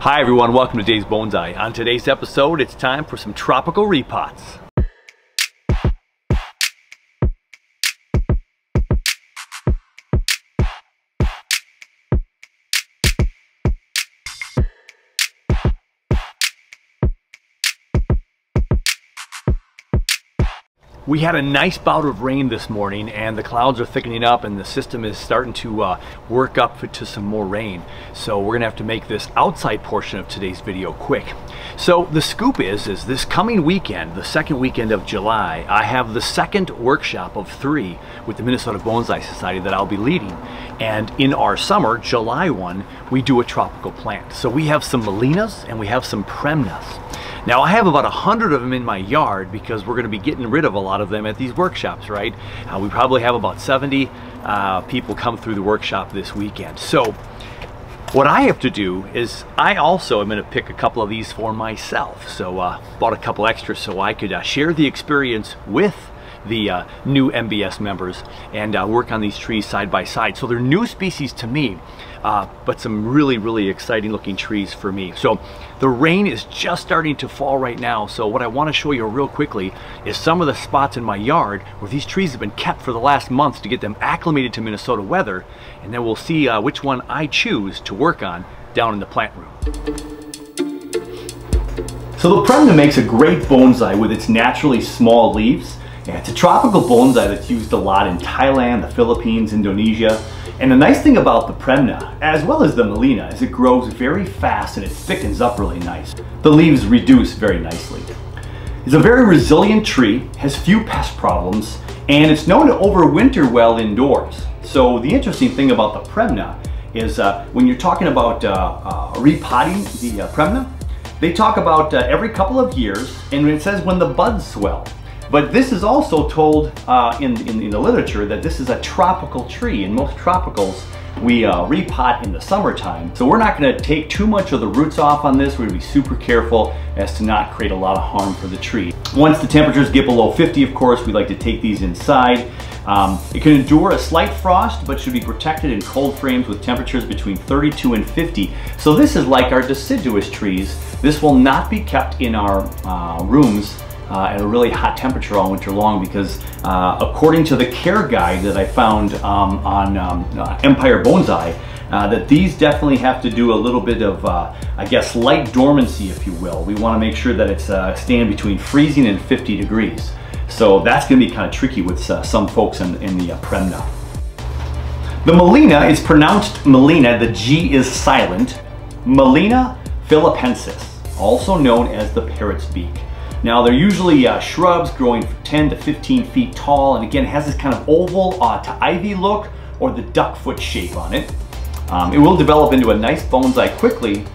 Hi everyone, welcome to Dave's Bonsai. On today's episode, it's time for some tropical repots. We had a nice bout of rain this morning and the clouds are thickening up and the system is starting to work up to some more rain. So we're gonna have to make this outside portion of today's video quick. So the scoop is this coming weekend, the second weekend of July, I have the second workshop of three with the Minnesota Bonsai Society that I'll be leading. And in our summer, July 1, we do a tropical plant. So we have some Gmelinas and we have some Premnas. Now I have about 100 of them in my yard because we're gonna be getting rid of a lot of them at these workshops, right? We probably have about 70 people come through the workshop this weekend. So what I have to do is I also am gonna pick a couple of these for myself. So bought a couple extra so I could share the experience with the new MBS members and work on these trees side by side. So they're new species to me, but some really, really exciting looking trees for me. So the rain is just starting to fall right now. So what I want to show you real quickly is some of the spots in my yard where these trees have been kept for the last month to get them acclimated to Minnesota weather. And then we'll see which one I choose to work on down in the plant room. So the Premna makes a great bonsai with its naturally small leaves. Yeah, it's a tropical bonsai that's used a lot in Thailand, the Philippines, Indonesia. And the nice thing about the Premna, as well as the Gmelina, is it grows very fast and it thickens up really nice. The leaves reduce very nicely. It's a very resilient tree, has few pest problems, and it's known to overwinter well indoors. So the interesting thing about the Premna is when you're talking about repotting the Premna, they talk about every couple of years, and it says when the buds swell. But this is also told in the literature that this is a tropical tree. In most tropicals, we repot in the summertime. So we're not gonna take too much of the roots off on this. We're gonna be super careful as to not create a lot of harm for the tree. Once the temperatures get below 50, of course, we like to take these inside. It can endure a slight frost, but should be protected in cold frames with temperatures between 32 and 50. So this is like our deciduous trees. This will not be kept in our rooms at a really hot temperature all winter long because according to the care guide that I found on Empire Bonsai, that these definitely have to do a little bit of, I guess, light dormancy, if you will. We wanna make sure that it's staying between freezing and 50 degrees. So that's gonna be kind of tricky with some folks in the Premna. The Gmelina is pronounced Gmelina, the G is silent. Gmelina philippensis, also known as the parrot's beak. Now they're usually shrubs growing 10 to 15 feet tall, and again, it has this kind of oval to ivy look or the duck foot shape on it. It will develop into a nice bonsai quickly.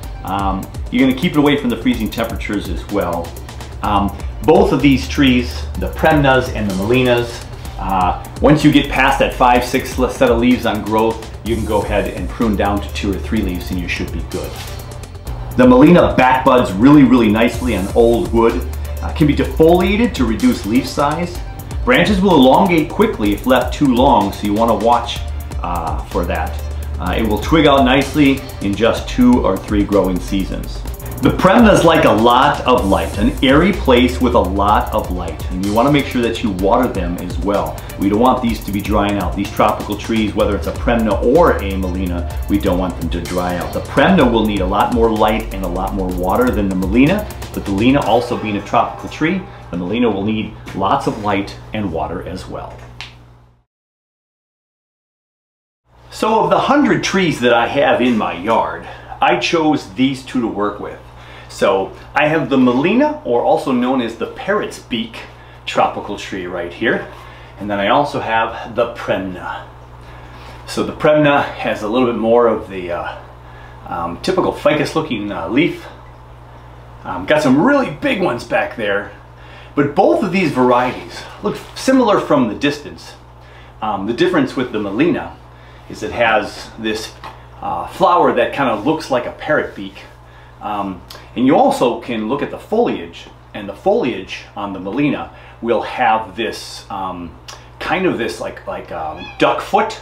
You're gonna keep it away from the freezing temperatures as well. Both of these trees, the Premnas and the Gmelinas, once you get past that 5-6 set of leaves on growth, you can go ahead and prune down to 2 or 3 leaves and you should be good. The Gmelina backbuds really, really nicely on old wood. Can be defoliated to reduce leaf size. Branches will elongate quickly if left too long, so you want to watch for that. It will twig out nicely in just 2 or 3 growing seasons. The Premnas like a lot of light, an airy place with a lot of light, and you want to make sure that you water them as well. We don't want these to be drying out. These tropical trees, whether it's a Premna or a Gmelina, we don't want them to dry out. The Premna will need a lot more light and a lot more water than the Gmelina, but the Gmelina also being a tropical tree, the Gmelina will need lots of light and water as well. So of the 100 trees that I have in my yard, I chose these 2 to work with. So I have the Gmelina, or also known as the parrot's beak tropical tree right here. And then I also have the Premna. So the Premna has a little bit more of the typical ficus looking leaf. Got some really big ones back there. But both of these varieties look similar from the distance. The difference with the Gmelina is it has this flower that kind of looks like a parrot beak. And you also can look at the foliage, and the foliage on the Gmelina will have this kind of this like duck foot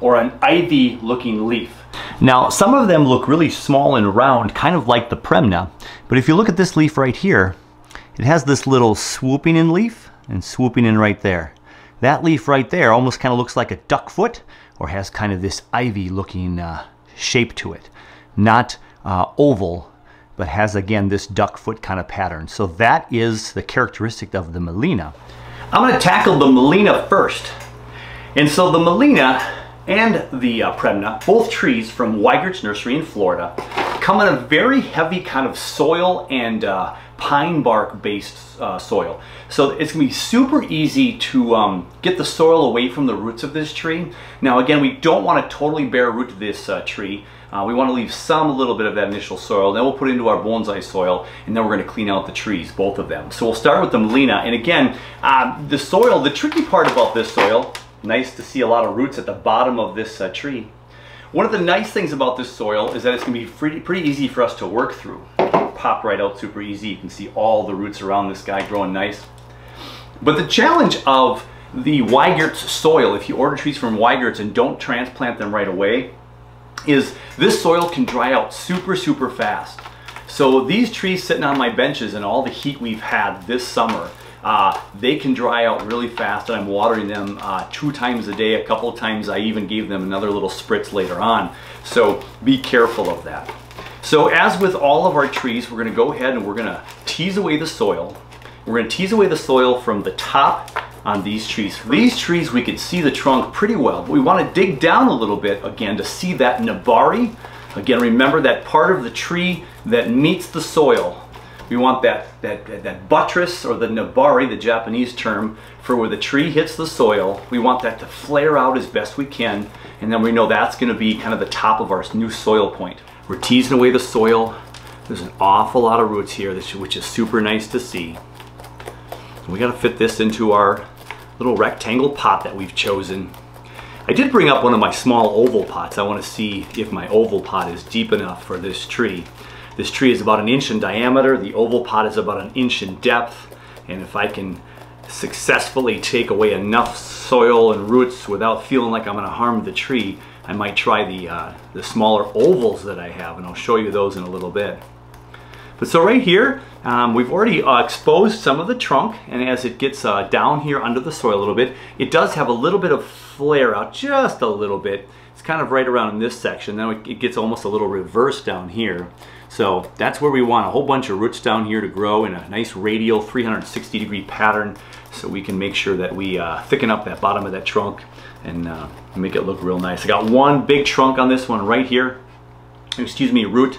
or an ivy looking leaf. Now, some of them look really small and round, kind of like the Premna, but if you look at this leaf right here, it has this little swooping in leaf and swooping in right there. That leaf right there almost kind of looks like a duck foot or has kind of this ivy looking shape to it. Not oval, but has again this duck foot kind of pattern. So that is the characteristic of the Gmelina. I'm going to tackle the Gmelina first. And so the Gmelina and the Premna, both trees from Wigert's Nursery in Florida, come in a very heavy kind of soil and pine bark based soil. So it's going to be super easy to get the soil away from the roots of this tree. Now again, we don't want to totally bare root this tree. We want to leave some little bit of that initial soil, then we'll put it into our bonsai soil, and then we're going to clean out the trees, both of them. So we'll start with the Gmelina, and again, the soil, the tricky part about this soil, nice to see a lot of roots at the bottom of this tree. One of the nice things about this soil is that it's going to be pretty easy for us to work through. Pop right out super easy. You can see all the roots around this guy growing nice. But the challenge of the Wigert's soil, if you order trees from Wigert's and don't transplant them right away, is this soil can dry out super fast. So these trees sitting on my benches and all the heat we've had this summer, they can dry out really fast, and I'm watering them 2 times a day. A couple of times I even gave them another little spritz later on. So be careful of that. So as with all of our trees, we're going to go ahead and we're going to tease away the soil. We're going to tease away the soil from the top on these trees. For these trees, we can see the trunk pretty well, but we want to dig down a little bit again to see that nabari. Again, remember that part of the tree that meets the soil. We want that buttress, or the nabari, the Japanese term, for where the tree hits the soil. We want that to flare out as best we can, and then we know that's going to be kind of the top of our new soil point. We're teasing away the soil. There's an awful lot of roots here, which is super nice to see. We got to fit this into our little rectangle pot that we've chosen. I did bring up one of my small oval pots. I want to see if my oval pot is deep enough for this tree. This tree is about 1 inch in diameter. The oval pot is about 1 inch in depth. And if I can successfully take away enough soil and roots without feeling like I'm going to harm the tree, I might try the smaller ovals that I have, and I'll show you those in a little bit. But so right here, we've already exposed some of the trunk, and as it gets down here under the soil a little bit, it does have a little bit of flare out, just a little bit. It's kind of right around in this section. Now it gets almost a little reversed down here. So that's where we want a whole bunch of roots down here to grow in a nice radial 360 degree pattern, so we can make sure that we thicken up that bottom of that trunk and make it look real nice. I got one big trunk on this one right here, excuse me, root.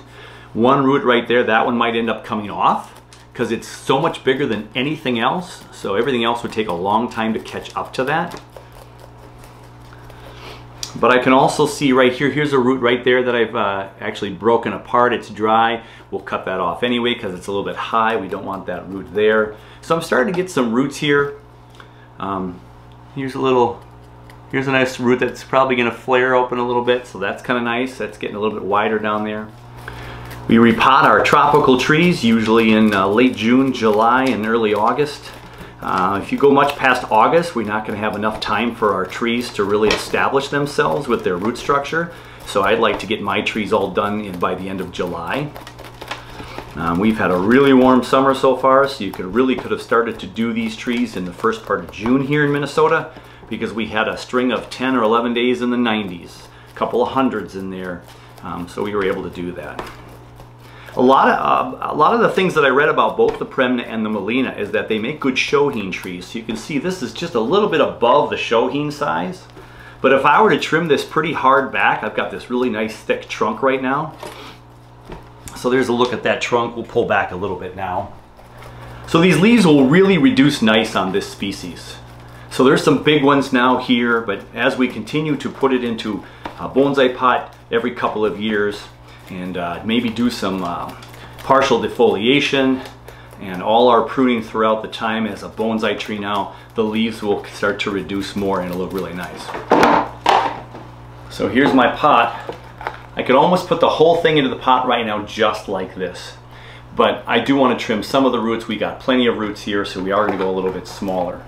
One root right there, that one might end up coming off because it's so much bigger than anything else. So everything else would take a long time to catch up to that. But I can also see right here, here's a root right there that I've actually broken apart. It's dry. We'll cut that off anyway because it's a little bit high. We don't want that root there. So I'm starting to get some roots here. Here's a nice root that's probably going to flare open a little bit. So that's kind of nice. That's getting a little bit wider down there. We repot our tropical trees usually in late June, July, and early August. If you go much past August, we're not going to have enough time for our trees to really establish themselves with their root structure. So I'd like to get my trees all done by the end of July. We've had a really warm summer so far, so you could have started to do these trees in the first part of June here in Minnesota, because we had a string of 10 or 11 days in the 90s, a couple of hundreds in there, so we were able to do that. A lot of the things that I read about both the Premna and the Gmelina is that they make good Shohin trees. So you can see this is just a little bit above the Shohin size. But if I were to trim this pretty hard back, I've got this really nice thick trunk right now. So there's a look at that trunk. We'll pull back a little bit now. So these leaves will really reduce nice on this species. So there's some big ones now here, but as we continue to put it into a bonsai pot every couple of years, and maybe do some partial defoliation and all our pruning throughout the time as a bonsai tree now, the leaves will start to reduce more and it'll look really nice. So here's my pot. I could almost put the whole thing into the pot right now just like this. But I do want to trim some of the roots. We got plenty of roots here, so we are going to go a little bit smaller.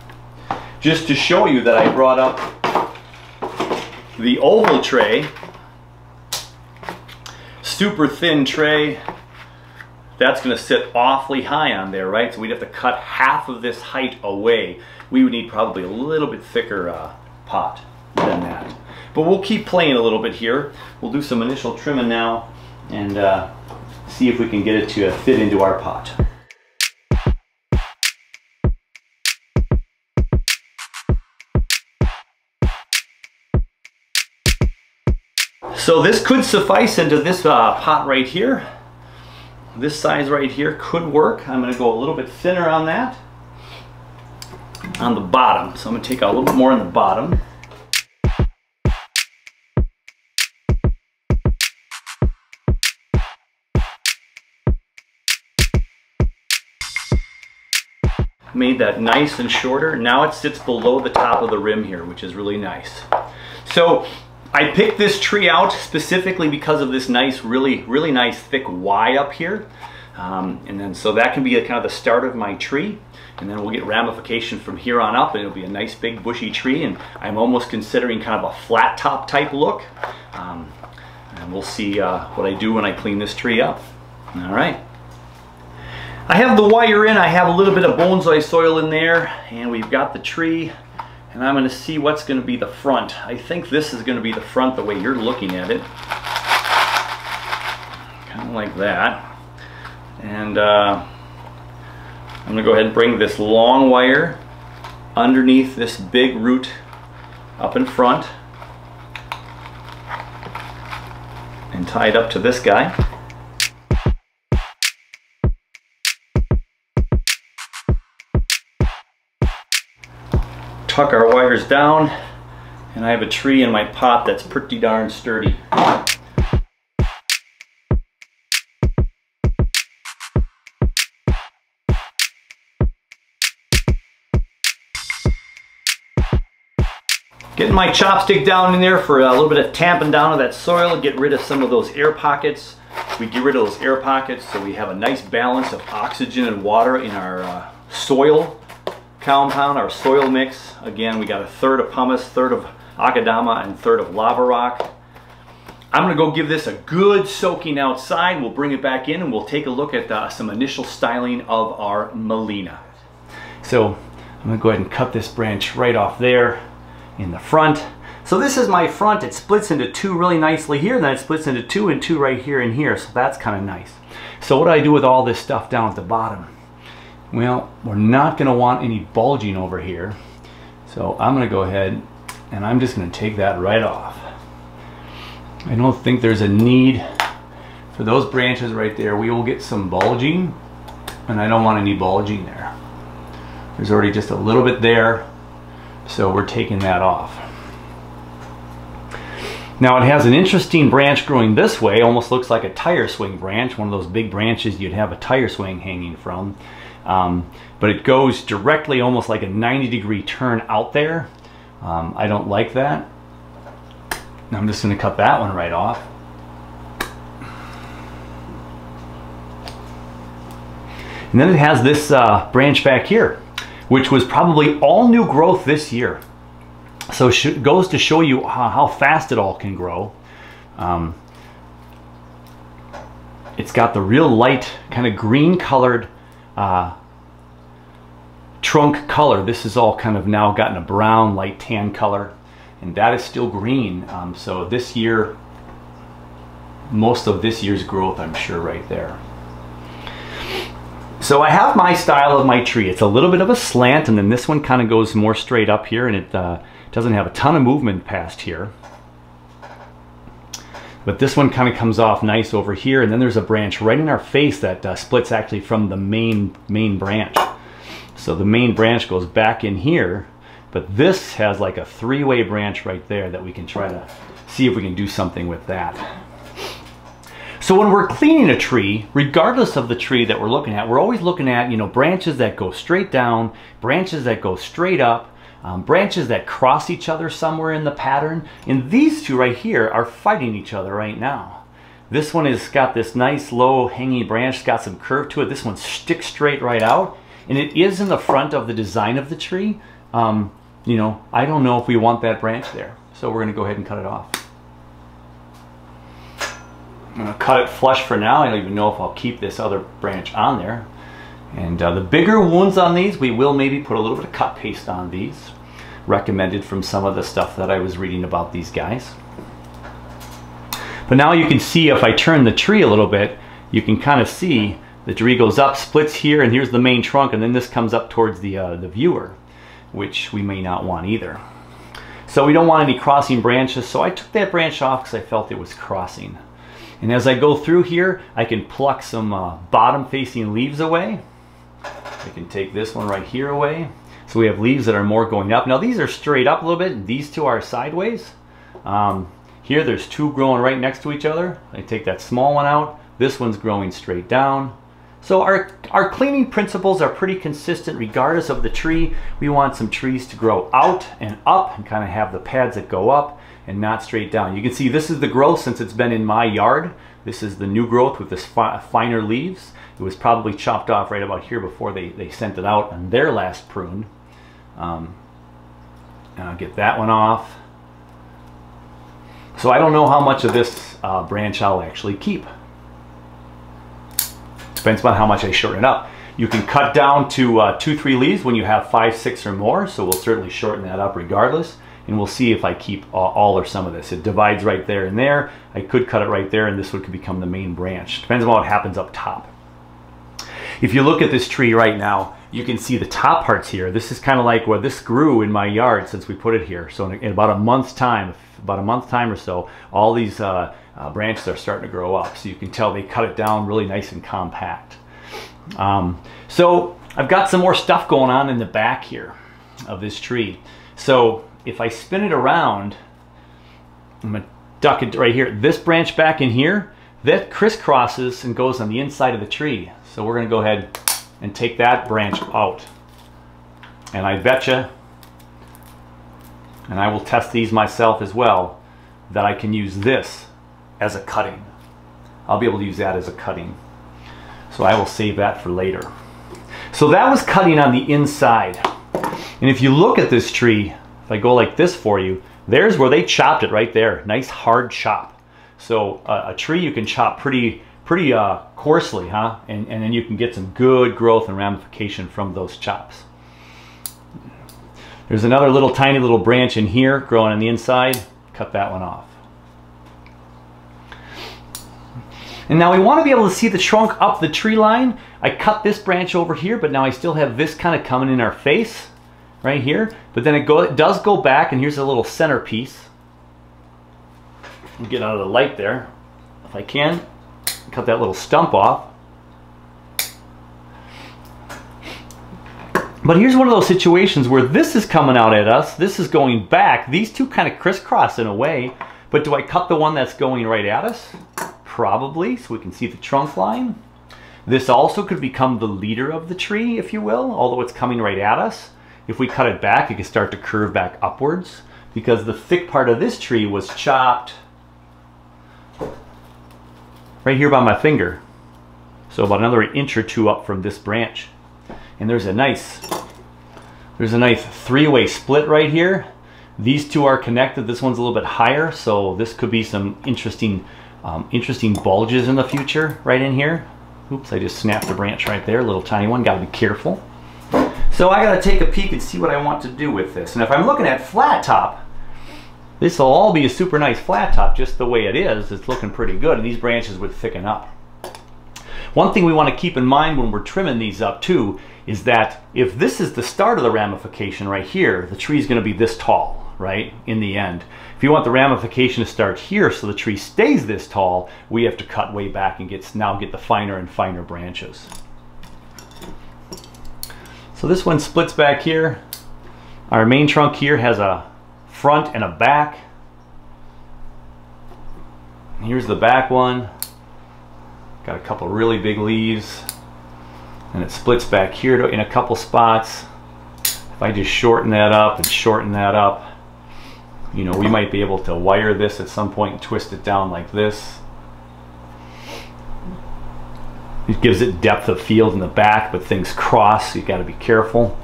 Just to show you that I brought up the oval tray super thin tray, that's going to sit awfully high on there, right? So we'd have to cut half of this height away. We would need probably a little bit thicker pot than that. But we'll keep playing a little bit here. We'll do some initial trimming now and see if we can get it to fit into our pot. So this could suffice into this pot right here. This size right here could work. I'm going to go a little bit thinner on that, on the bottom. So I'm going to take out a little bit more on the bottom. Made that nice and shorter. Now it sits below the top of the rim here, which is really nice. So I picked this tree out specifically because of this nice, really nice thick Y up here. And then so that can be kind of the start of my tree. And then we'll get ramification from here on up, and it'll be a nice big bushy tree. And I'm almost considering kind of a flat top type look. And we'll see what I do when I clean this tree up. All right. I have the wire in, I have a little bit of bonsai soil in there, and we've got the tree, and I'm going to see what's going to be the front. I think this is going to be the front the way you're looking at it. Kind of like that. And I'm going to go ahead and bring this long wire underneath this big root up in front and tie it up to this guy. Tuck our wires down, and I have a tree in my pot that's pretty darn sturdy. Getting my chopstick down in there for a little bit of tamping down of that soil, get rid of some of those air pockets. We get rid of those air pockets so we have a nice balance of oxygen and water in our soil compound, our soil mix. Again, we got a third of pumice, third of akadama, and third of lava rock. I'm going to go give this a good soaking outside. We'll bring it back in and we'll take a look at some initial styling of our Gmelina. So I'm going to go ahead and cut this branch right off there in the front. So this is my front. It splits into two really nicely here, and then it splits into two and two right here and here. So that's kind of nice. So what do I do with all this stuff down at the bottom? Well, we're not going to want any bulging over here, so I'm going to go ahead and I'm just going to take that right off. I don't think there's a need for those branches right there. We will get some bulging, and I don't want any bulging there. There's already just a little bit there, so we're taking that off. Now it has an interesting branch growing this way, almost looks like a tire swing branch, one of those big branches you'd have a tire swing hanging from. But it goes directly almost like a 90-degree turn out there. I don't like that. I'm just going to cut that one right off. And then it has this branch back here, which was probably all new growth this year. So it goes to show you how fast it all can grow. It's got the real light kind of green colored trunk color. This is all kind of now gotten a brown, light tan color, and that is still green. So this year, most of this year's growth, I'm sure, right there. So I have my style of my tree. It's a little bit of a slant, and then this one kind of goes more straight up here, and it doesn't have a ton of movement past here. But this one kind of comes off nice over here, and then there's a branch right in our face that splits actually from the main branch. So the main branch goes back in here, but this has like a three-way branch right there that we can try to see if we can do something with that. So when we're cleaning a tree, regardless of the tree that we're looking at, we're always looking at, you know, branches that go straight down, branches that go straight up, branches that cross each other somewhere in the pattern. And these two right here are fighting each other right now. This one has got this nice low hanging branch, it's got some curve to it. This one sticks straight right out, and it is in the front of the design of the tree. You know, I don't know if we want that branch there, so we're going to go ahead and cut it off. I'm going to cut it flush for now. I don't even know if I'll keep this other branch on there. And the bigger wounds on these, we will maybe put a little bit of cut paste on these. Recommended from some of the stuff that I was reading about these guys. But now you can see if I turn the tree a little bit, you can kind of see the tree goes up, splits here, and here's the main trunk, and then this comes up towards the viewer, which we may not want either. So we don't want any crossing branches, so I took that branch off because I felt it was crossing. And as I go through here, I can pluck some bottom-facing leaves away. I can take this one right here away. So we have leaves that are more going up. Now these are straight up a little bit, and these two are sideways. Here there's two growing right next to each other. I take that small one out. This one's growing straight down. So our cleaning principles are pretty consistent regardless of the tree. We want some trees to grow out and up and kind of have the pads that go up and not straight down. You can see this is the growth since it's been in my yard. This is the new growth with this finer leaves. It was probably chopped off right about here before they sent it out on their last prune. And I'll get that one off. So I don't know how much of this branch I'll actually keep. Depends on how much I shorten it up. You can cut down to 2-3 leaves when you have 5-6 or more, so we'll certainly shorten that up regardless, and we'll see if I keep all or some of this. It divides right there and there. I could cut it right there, and this would become the main branch. Depends on what happens up top. If you look at this tree right now, you can see the top parts here. This is kind of like where this grew in my yard since we put it here. So in about a month's time, or so, all these branches are starting to grow up. So you can tell they cut it down really nice and compact. So I've got some more stuff going on in the back here of this tree. So if I spin it around, I'm gonna duck it right here. This branch back in here, that crisscrosses and goes on the inside of the tree. So we're gonna go ahead and take that branch out. And I betcha, and I will test these myself as well, that I can use this as a cutting. I'll be able to use that as a cutting. So I will save that for later. So that was cutting on the inside. And if you look at this tree, if I go like this for you, there's where they chopped it right there. Nice hard chop. So a tree you can chop pretty coarsely, huh? And then you can get some good growth and ramification from those chops. There's another little tiny little branch in here growing on the inside. Cut that one off. And now we want to be able to see the trunk up the tree line. I cut this branch over here, but now I still have this kind of coming in our face right here. But then it does go back, and here's a little centerpiece. Get out of the light there if I can. Cut that little stump off. But here's one of those situations where this is coming out at us, this is going back. These two kind of crisscross in a way, but do I cut the one that's going right at us? Probably, so we can see the trunk line. This also could become the leader of the tree, if you will, although it's coming right at us. If we cut it back, it can start to curve back upwards because the thick part of this tree was chopped right here by my finger. So about another inch or two up from this branch. And there's a nice three-way split right here. These two are connected. This one's a little bit higher, so this could be some interesting bulges in the future right in here. Oops, I just snapped a branch right there, a little tiny one. Got to be careful. So I got to take a peek and see what I want to do with this. And if I'm looking at flat top, this will all be a super nice flat top just the way it is. It's looking pretty good, and these branches would thicken up. One thing we want to keep in mind when we're trimming these up too is that if this is the start of the ramification right here, the tree is going to be this tall, right, in the end. If you want the ramification to start here so the tree stays this tall, we have to cut way back and now get the finer and finer branches. So this one splits back here. Our main trunk here has a front and a back. Here's the back one. Got a couple really big leaves, and it splits back here in a couple spots. If I just shorten that up and shorten that up, you know, we might be able to wire this at some point and twist it down like this. It gives it depth of field in the back, but things cross, so you got to be careful.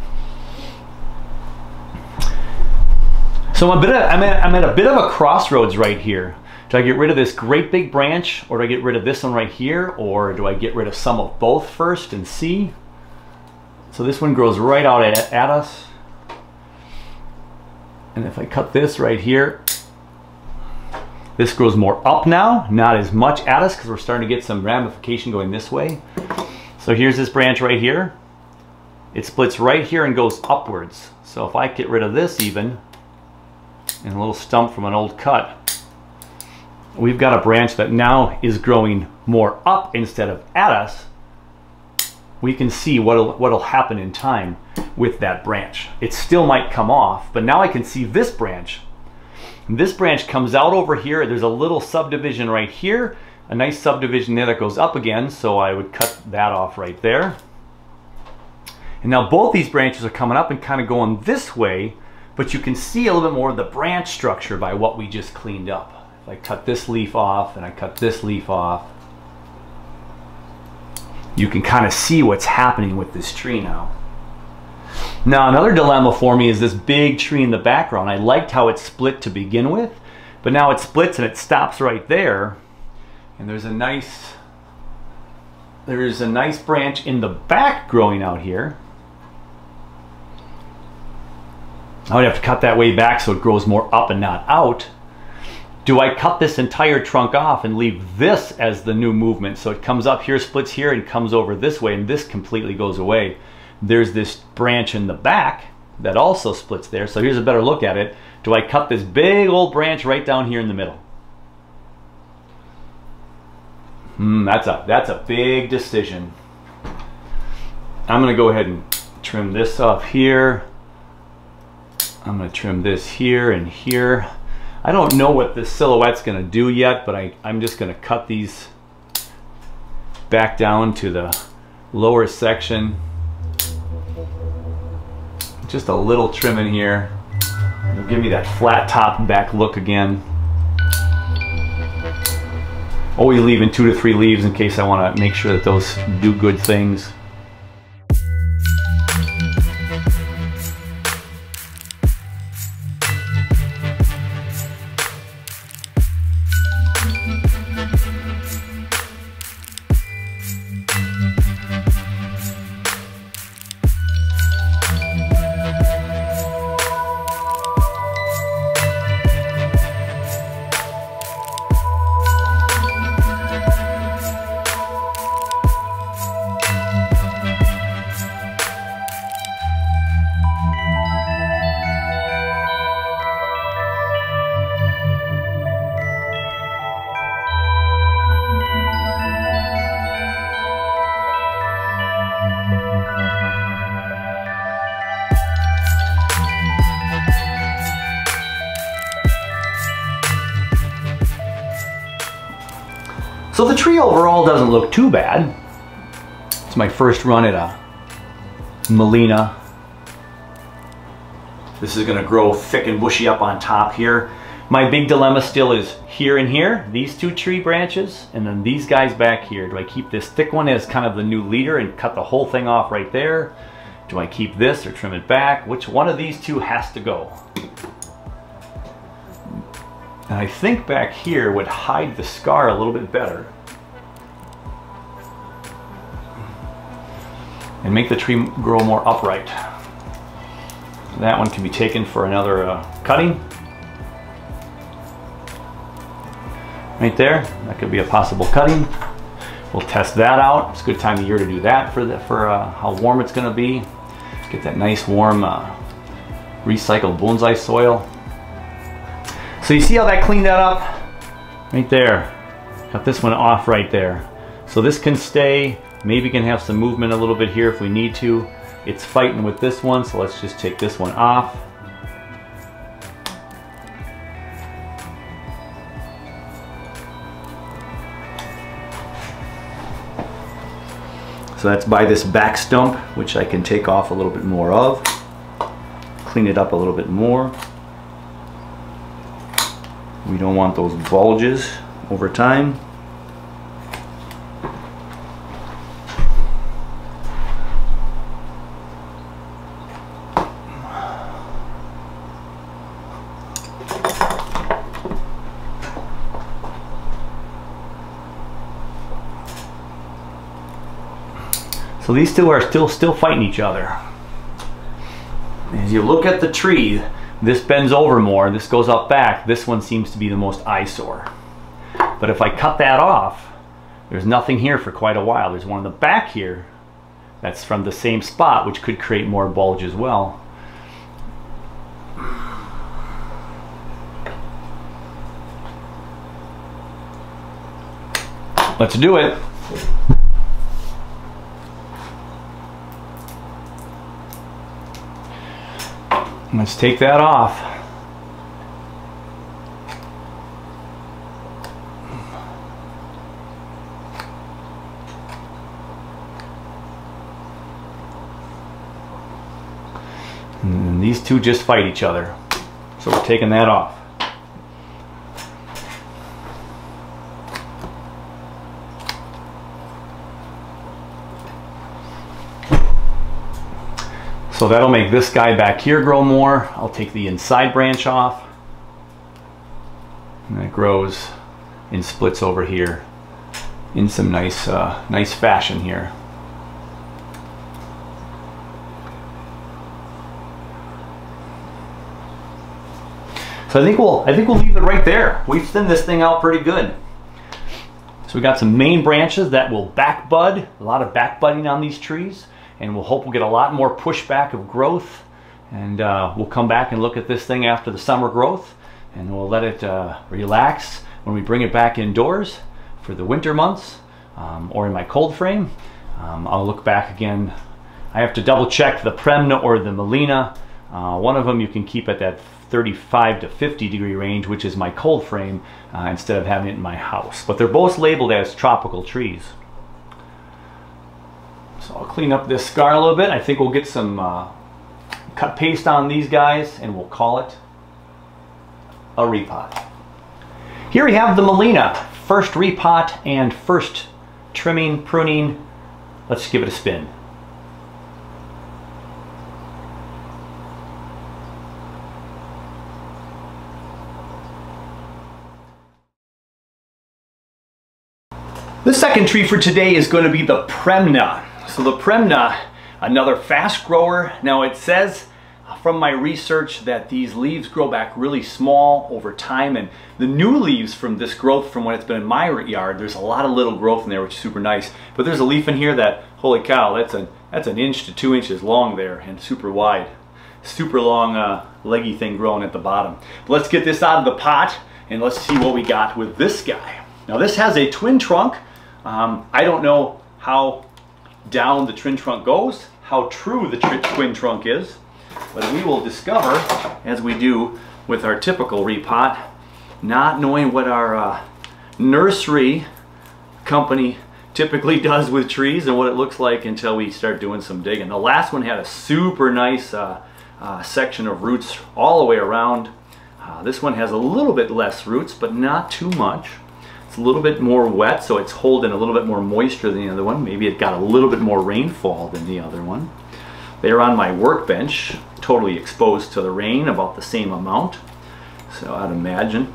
So I'm at a bit of a crossroads right here. Do I get rid of this great big branch, or do I get rid of this one right here, or do I get rid of some of both first and see? So this one grows right out at us. And if I cut this right here, this grows more up now, not as much at us because we're starting to get some ramification going this way. So here's this branch right here. It splits right here and goes upwards. So if I get rid of this even, and a little stump from an old cut, we've got a branch that now is growing more up instead of at us. We can see what'll happen in time with that branch. It still might come off, but now I can see this branch. And this branch comes out over here. There's a little subdivision right here, a nice subdivision there that goes up again. So I would cut that off right there. And now both these branches are coming up and kind of going this way, but you can see a little bit more of the branch structure by what we just cleaned up. If I cut this leaf off and I cut this leaf off, you can kind of see what's happening with this tree now. Now another dilemma for me is this big tree in the background. I liked how it split to begin with, but now it splits and it stops right there. And there's a nice branch in the back growing out here. I would have to cut that way back so it grows more up and not out. Do I cut this entire trunk off and leave this as the new movement? So it comes up here, splits here, and comes over this way, and this completely goes away. There's this branch in the back that also splits there. So here's a better look at it. Do I cut this big old branch right down here in the middle? That's a big decision. I'm gonna go ahead and trim this up here. I'm gonna trim this here and here. I don't know what this silhouette's gonna do yet, but I'm just gonna cut these back down to the lower section. Just a little trim in here. It'll give me that flat top back look again. Always leaving 2 to 3 leaves in case I wanna make sure that those do good things. So the tree overall doesn't look too bad. It's my first run at a Gmelina. This is gonna grow thick and bushy up on top here. My big dilemma still is here and here, these two tree branches, and then these guys back here. Do I keep this thick one as kind of the new leader and cut the whole thing off right there? Do I keep this or trim it back? Which one of these two has to go? And I think back here would hide the scar a little bit better and make the tree grow more upright. That one can be taken for another cutting. Right there, that could be a possible cutting. We'll test that out. It's a good time of year to do that for how warm it's gonna be. Get that nice warm recycled bonsai soil. So you see how that cleaned that up? Right there. Got this one off right there. So this can stay. Maybe can have some movement a little bit here if we need to. It's fighting with this one, so let's just take this one off. So that's by this back stump, which I can take off a little bit more of. Clean it up a little bit more. We don't want those bulges over time. So these two are still fighting each other. As you look at the tree, this bends over more, this goes up back, this one seems to be the most eyesore. But if I cut that off, there's nothing here for quite a while. There's one in the back here that's from the same spot, which could create more bulge as well. Let's do it. Let's take that off. And these two just fight each other. So we're taking that off. So that'll make this guy back here grow more. I'll take the inside branch off. And that grows and splits over here in some nice, nice fashion here. So I think we'll leave it right there. We've thinned this thing out pretty good. So we got some main branches that will back bud. A lot of back budding on these trees. And we'll hope we'll get a lot more pushback of growth, and we'll come back and look at this thing after the summer growth, and we'll let it relax when we bring it back indoors for the winter months, or in my cold frame. I'll look back again. I have to double check the Premna or the Melina. One of them you can keep at that 35 to 50 degree range, which is my cold frame, instead of having it in my house. But they're both labeled as tropical trees. So I'll clean up this scar a little bit. I think we'll get some cut paste on these guys, and we'll call it a repot. Here we have the Melina. First repot and first trimming, pruning. Let's give it a spin. The second tree for today is going to be the Premna. So the Premna, another fast grower. Now it says from my research that these leaves grow back really small over time, and the new leaves from this growth from when it's been in my yard, there's a lot of little growth in there, which is super nice. But there's a leaf in here that, holy cow, that's an inch to 2 inches long there and super wide. Super long leggy thing growing at the bottom. But let's get this out of the pot and let's see what we got with this guy. Now this has a twin trunk. I don't know how down the twin trunk goes, how true the twin trunk is, but we will discover, as we do with our typical repot, not knowing what our nursery company typically does with trees and what it looks like until we start doing some digging. The last one had a super nice section of roots all the way around. This one has a little bit less roots, but not too much. A little bit more wet, so it's holding a little bit more moisture than the other one. Maybe it got a little bit more rainfall than the other one. They're on my workbench, totally exposed to the rain, about the same amount, so I'd imagine.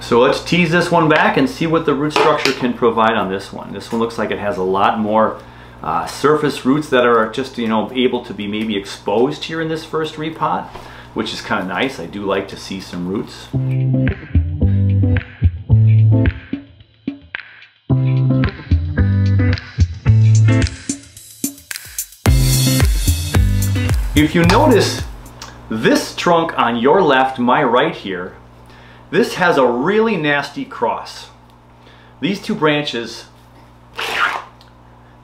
So let's tease this one back and see what the root structure can provide on this one. This one looks like it has a lot more surface roots that are just, you know, able to be maybe exposed here in this first repot, which is kind of nice. I do like to see some roots. If you notice this trunk on your left, my right here, this has a really nasty cross. These two branches,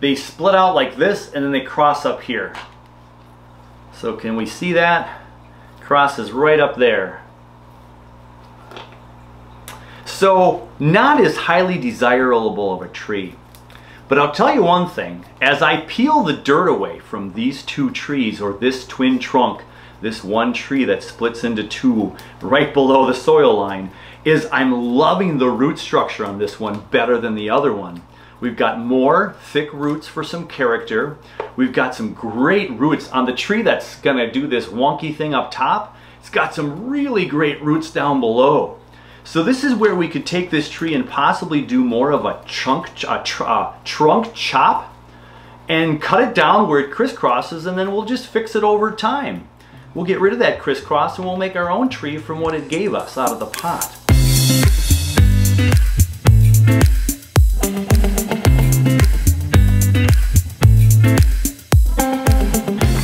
they split out like this and then they cross up here. So can we see that? Cross is right up there. So not as highly desirable of a tree. But I'll tell you one thing, as I peel the dirt away from these two trees, or this twin trunk, this one tree that splits into two right below the soil line, is I'm loving the root structure on this one better than the other one. We've got more thick roots for some character. We've got some great roots on the tree that's going to do this wonky thing up top. It's got some really great roots down below. So this is where we could take this tree and possibly do more of a trunk chop and cut it down where it crisscrosses, and then we'll just fix it over time. We'll get rid of that crisscross and we'll make our own tree from what it gave us out of the pot.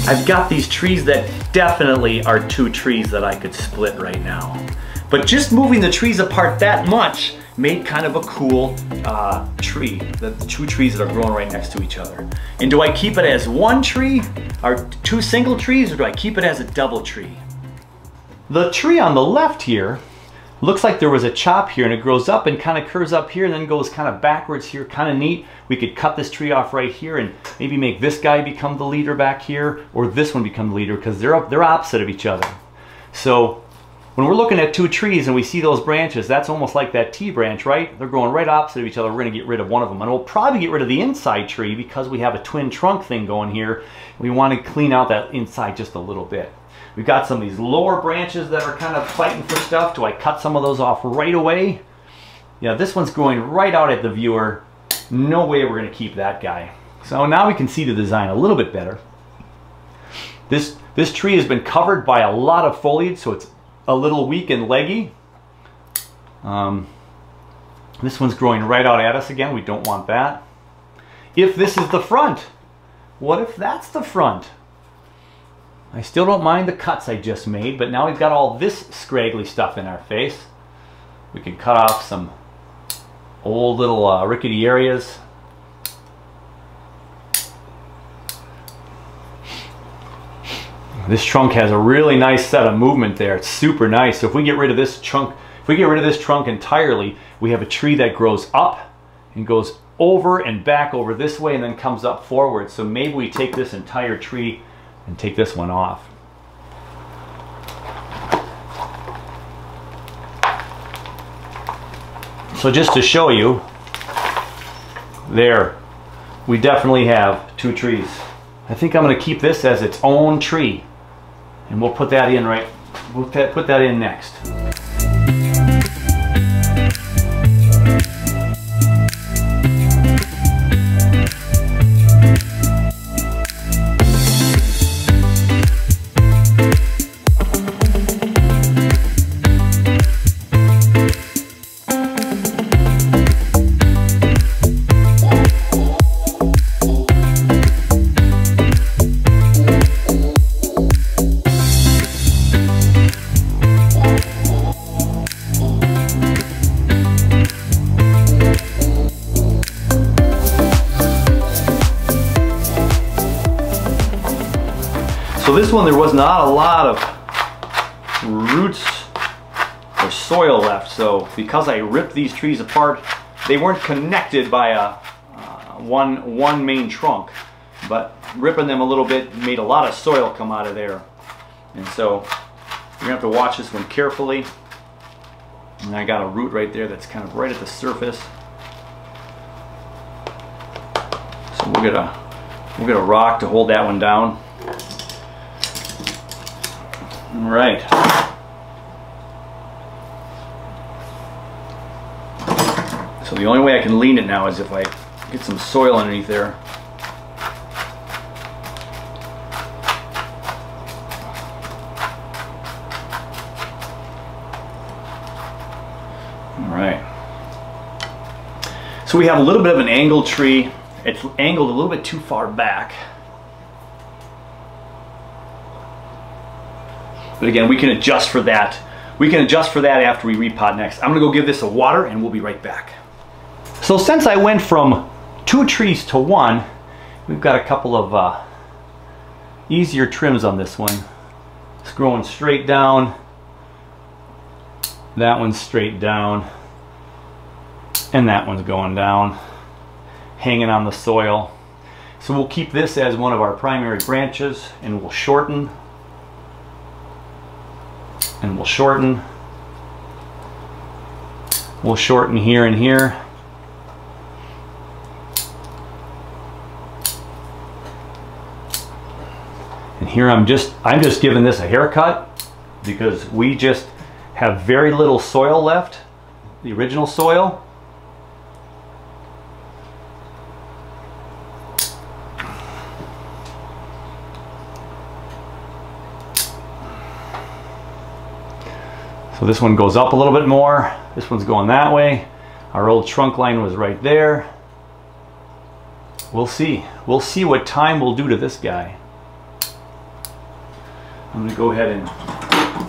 I've got these trees that definitely are two trees that I could split right now. But just moving the trees apart that much made kind of a cool tree, the two trees that are growing right next to each other. And do I keep it as one tree, or two single trees, or do I keep it as a double tree? The tree on the left here looks like there was a chop here, and it grows up and kind of curves up here and then goes kind of backwards here, kind of neat. We could cut this tree off right here and maybe make this guy become the leader back here, or this one become the leader, because they're opposite of each other. So when we're looking at two trees and we see those branches, that's almost like that T branch, right? They're going right opposite of each other. We're going to get rid of one of them. And we'll probably get rid of the inside tree because we have a twin trunk thing going here. We want to clean out that inside just a little bit. We've got some of these lower branches that are kind of fighting for stuff. Do I cut some of those off right away? Yeah, this one's going right out at the viewer. No way we're going to keep that guy. So now we can see the design a little bit better. This tree has been covered by a lot of foliage, so it's a little weak and leggy. This one's growing right out at us again. We don't want that. If this is the front, what if that's the front? I still don't mind the cuts I just made, but now we've got all this scraggly stuff in our face. We can cut off some old little rickety areas. This trunk has a really nice set of movement there. It's super nice. So if we get rid of this trunk, if we get rid of this trunk entirely, we have a tree that grows up and goes over and back over this way and then comes up forward. So maybe we take this entire tree and take this one off. So just to show you, there, we definitely have two trees. I think I'm going to keep this as its own tree. And we'll put that in right, we'll put that in next. So this one, there was not a lot of roots or soil left, so because I ripped these trees apart, they weren't connected by one main trunk, but ripping them a little bit made a lot of soil come out of there. And so you're gonna have to watch this one carefully. And I got a root right there that's kind of right at the surface, so we'll get a rock to hold that one down. All right. So the only way I can lean it now is if I get some soil underneath there. All right. So we have a little bit of an angled tree. It's angled a little bit too far back. But again, we can adjust for that. We can adjust for that after we repot next. I'm gonna go give this a water and we'll be right back. So since I went from two trees to one, we've got a couple of easier trims on this one. It's growing straight down. That one's straight down. And that one's going down, hanging on the soil. So we'll keep this as one of our primary branches and we'll shorten. And we'll shorten here and here. And here I'm just giving this a haircut because we just have very little soil left. the original soil. So this one goes up a little bit more. This one's going that way. Our old trunk line was right there. We'll see. We'll see what time will do to this guy. I'm gonna go ahead and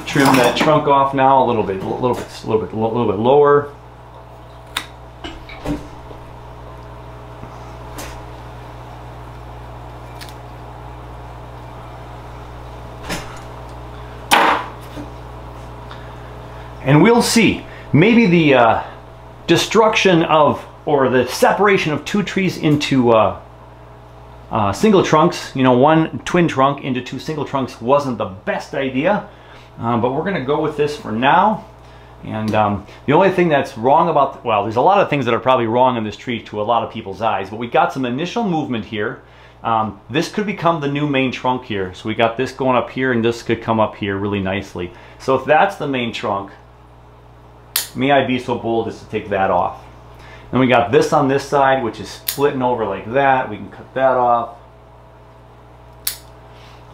trim that trunk off now a little bit lower. And we'll see. Maybe the destruction of, or the separation of two trees into single trunks, you know, one twin trunk into two single trunks wasn't the best idea, but we're going to go with this for now. And the only thing that's wrong about, well, there's a lot of things that are probably wrong in this tree to a lot of people's eyes, but we got some initial movement here. This could become the new main trunk here. So we got this going up here, and this could come up here really nicely. So if that's the main trunk, may I be so bold as to take that off. Then we got this on this side, which is splitting over like that. We can cut that off.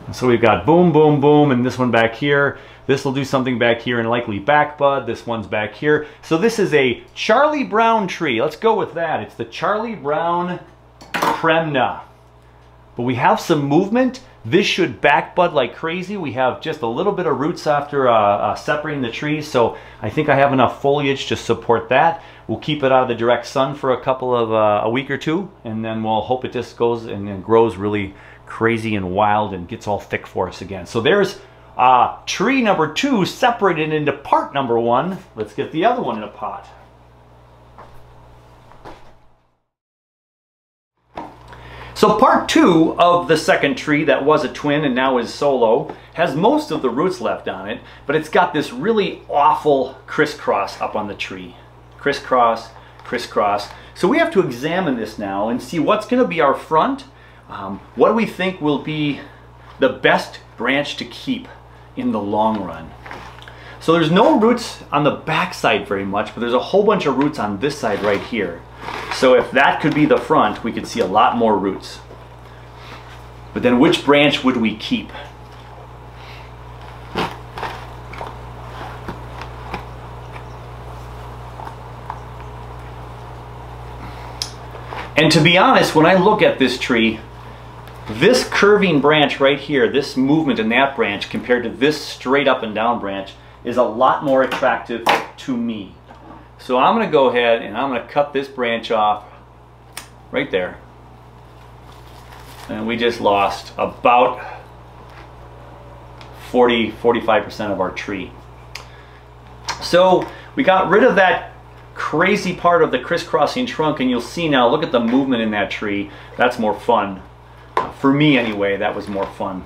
And so we've got boom, boom, boom, and this one back here. This will do something back here and likely back bud. This one's back here. So this is a Charlie Brown tree. Let's go with that. It's the Charlie Brown Premna. But we have some movement. This should back bud like crazy. We have just a little bit of roots after separating the trees, so I think I have enough foliage to support that. We'll keep it out of the direct sun for a couple of a week or two, and then we'll hope it just goes and grows really crazy and wild and gets all thick for us again. So there's tree number two separated into part number one. Let's get the other one in a pot. So part two of the second tree that was a twin and now is solo has most of the roots left on it, but it's got this really awful crisscross up on the tree. Crisscross, crisscross. So we have to examine this now and see what's going to be our front, what we think will be the best branch to keep in the long run. So there's no roots on the back side very much, but there's a whole bunch of roots on this side right here. So if that could be the front, we could see a lot more roots. But then which branch would we keep? And to be honest, when I look at this tree, this curving branch right here, this movement in that branch compared to this straight up and down branch is a lot more attractive to me. So I'm going to go ahead and I'm going to cut this branch off right there. And we just lost about 40–45% of our tree. So we got rid of that crazy part of the crisscrossing trunk, and you'll see now, look at the movement in that tree. That's more fun. For me anyway, that was more fun.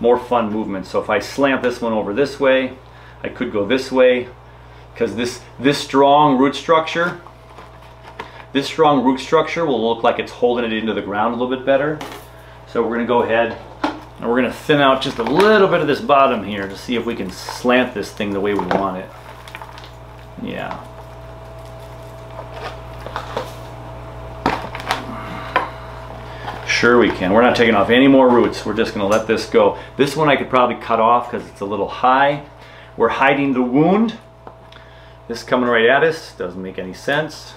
More fun movement. So if I slant this one over this way, I could go this way. Because this strong root structure will look like it's holding it into the ground a little bit better. So we're going to go ahead and we're going to thin out just a little bit of this bottom here to see if we can slant this thing the way we want it. Yeah. Sure we can. We're not taking off any more roots. We're just going to let this go. This one I could probably cut off because it's a little high. We're hiding the wound. This coming right at us doesn't make any sense.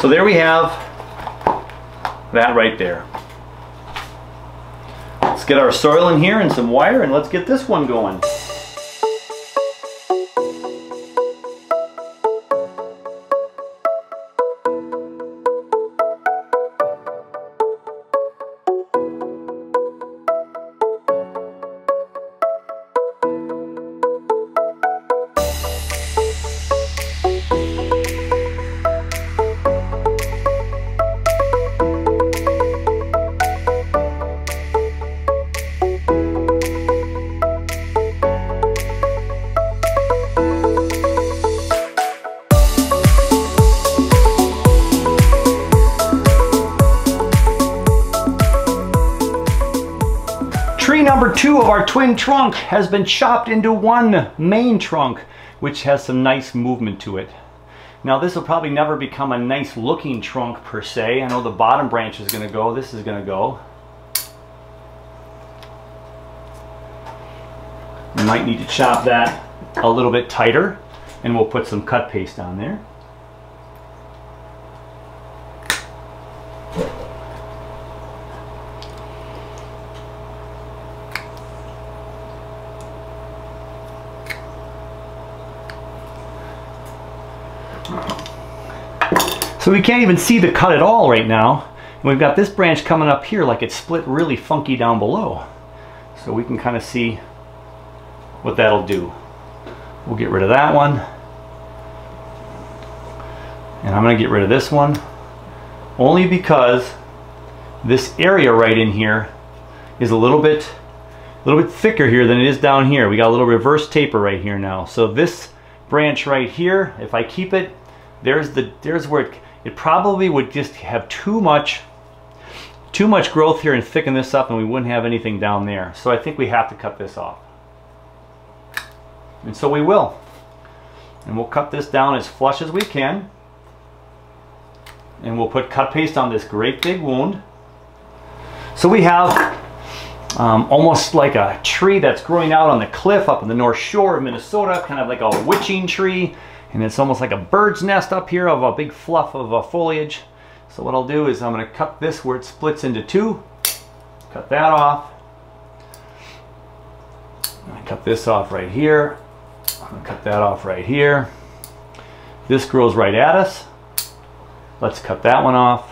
So there we have that right there. Let's get our soil in here and some wire, and let's get this one going. number two of our twin trunk has been chopped into one main trunk, which has some nice movement to it. Now this will probably never become a nice looking trunk per se. I know the bottom branch is going to go, this is going to go. We might need to chop that a little bit tighter, and we'll put some cut paste on there. So we can't even see the cut at all right now. And we've got this branch coming up here like it's split really funky down below. So we can kind of see what that'll do. We'll get rid of that one. And I'm going to get rid of this one. Only because this area right in here is a little bit thicker here than it is down here. We got a little reverse taper right here now. So this branch right here, if I keep it, there's where it probably would just have too much growth here and thicken this up, and we wouldn't have anything down there. So I think we have to cut this off. And so we will. And we'll cut this down as flush as we can. And we'll put cut paste on this great big wound. So we have almost like a tree that's growing out on the cliff up in the North Shore of Minnesota, kind of like a witching tree. And it's almost like a bird's nest up here of a big fluff of foliage. So what I'll do is I'm going to cut this where it splits into two. Cut that off. I'm going to cut this off right here. I'm going to cut that off right here. This grows right at us. Let's cut that one off.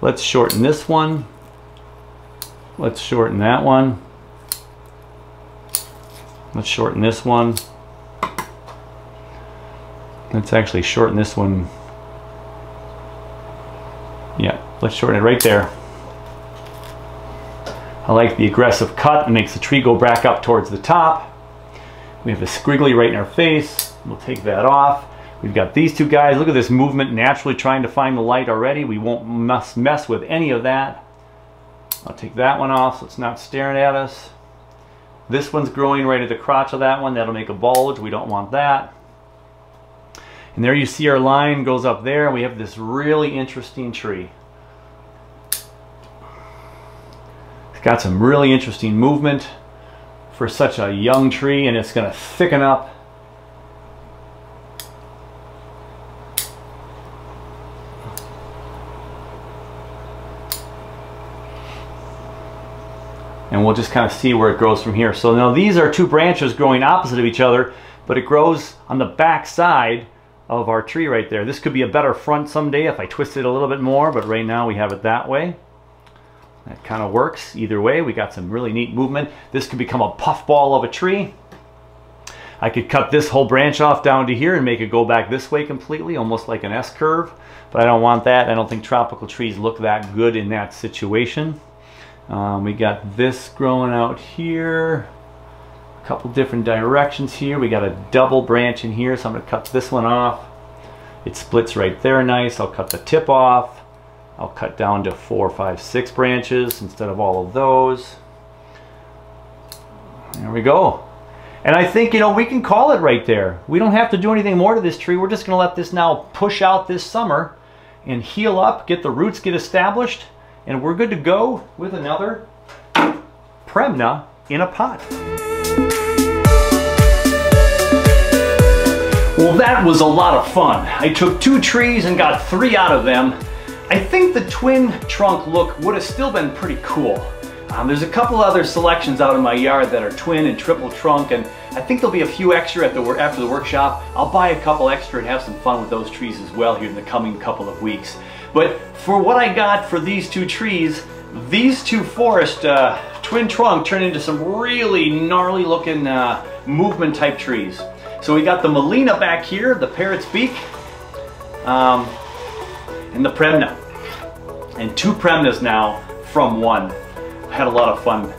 Let's shorten this one. Let's shorten that one. Let's shorten this one. Let's actually shorten this one. Yeah, let's shorten it right there. I like the aggressive cut. It makes the tree go back up towards the top. We have a squiggly right in our face. We'll take that off. We've got these two guys. Look at this movement naturally trying to find the light already. We won't mess with any of that. I'll take that one off so it's not staring at us. This one's growing right at the crotch of that one. That'll make a bulge. We don't want that. And there you see our line goes up there, and we have this really interesting tree. It's got some really interesting movement for such a young tree, and it's going to thicken up. And we'll just kind of see where it grows from here. So now these are two branches growing opposite of each other, but it grows on the back side of our tree right there. This could be a better front someday if I twist it a little bit more, but right now we have it that way. That kind of works. Either way, we got some really neat movement. This could become a puffball of a tree. I could cut this whole branch off down to here and make it go back this way completely, almost like an S-curve, but I don't want that. I don't think tropical trees look that good in that situation. We got this growing out here. Couple different directions here. We got a double branch in here, so I'm going to cut this one off. It splits right there nice. I'll cut the tip off. I'll cut down to 4, 5, 6 branches instead of all of those. There we go. And I think, you know, we can call it right there. We don't have to do anything more to this tree. We're just going to let this now push out this summer and heal up, get the roots, get established, and we're good to go with another Premna in a pot. Well, that was a lot of fun. I took two trees and got three out of them. I think the twin trunk look would have still been pretty cool. There's a couple other selections out in my yard that are twin and triple trunk, and I think there'll be a few extra after the workshop. I'll buy a couple extra and have some fun with those trees as well here in the coming couple of weeks. But for what I got for these two trees, these two forest twin trunk turned into some really gnarly looking movement type trees. So we got the Gmelina back here, the Parrot's Beak, and the Premna. And two Premnas now from one. Had a lot of fun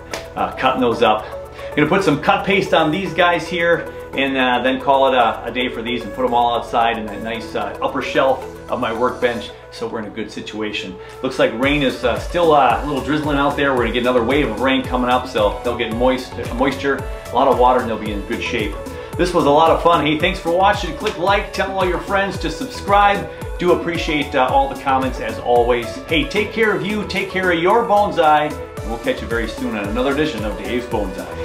cutting those up. I'm going to put some cut paste on these guys here, and then call it a day for these and put them all outside in that nice upper shelf of my workbench, so we're in a good situation. Looks like rain is still a little drizzling out there. We're gonna get another wave of rain coming up, so they'll get moisture, a lot of water, and they'll be in good shape. This was a lot of fun. Hey, thanks for watching. Click like, tell all your friends to subscribe. Do appreciate all the comments as always. Hey, take care of you, take care of your bonsai, and we'll catch you very soon on another edition of Dave's Bonsai.